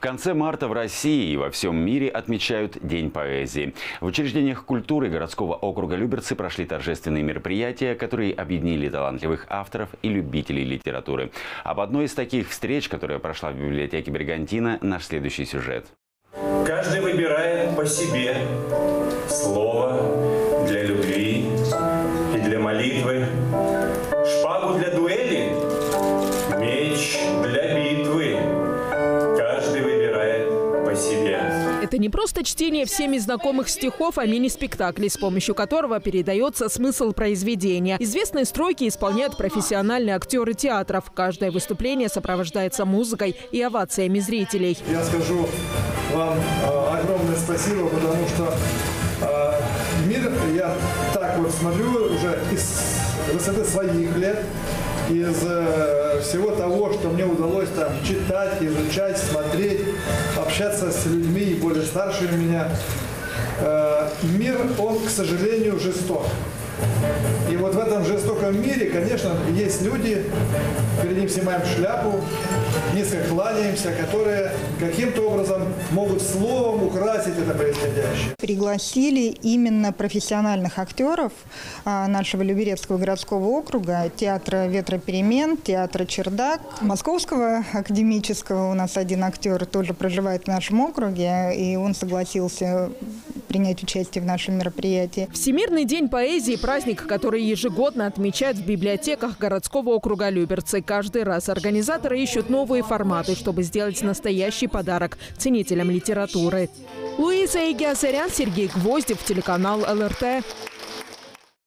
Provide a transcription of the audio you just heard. В конце марта в России и во всем мире отмечают День поэзии. В учреждениях культуры городского округа Люберцы прошли торжественные мероприятия, которые объединили талантливых авторов и любителей литературы. Об одной из таких встреч, которая прошла в библиотеке Бригантина, наш следующий сюжет. Каждый выбирает по себе слово для любви и для молитвы, шпагу для дуэли, меч для битвы. Это не просто чтение всеми знакомых стихов, а мини-спектакль, с помощью которого передается смысл произведения. Известные строки исполняют профессиональные актеры театров. Каждое выступление сопровождается музыкой и овациями зрителей. Я скажу вам огромное спасибо, потому что мир, я так вот смотрю уже из высоты своих лет, из всего того, что мне удалось там читать, изучать, смотреть, общаться с людьми и более старшими меня. Мир, он, к сожалению, жесток. И вот в этом жестоком мире, конечно, есть люди, перед ним снимаем шляпу, низко кланяемся, которые каким-то образом могут словом украсить это происходящее. Пригласили именно профессиональных актеров нашего Люберецкого городского округа, театра «Ветра перемен», театра «Чердак», Московского академического. У нас один актер тоже проживает в нашем округе, и он согласился принять участие в нашем мероприятии. Всемирный день поэзии – праздник, который ежегодно отмечают в библиотеках городского округа Люберцы. Каждый раз организаторы ищут новые форматы, чтобы сделать настоящий подарок ценителям литературы. Луиза Егиазарян, Сергей Гвоздев, телеканал ЛРТ.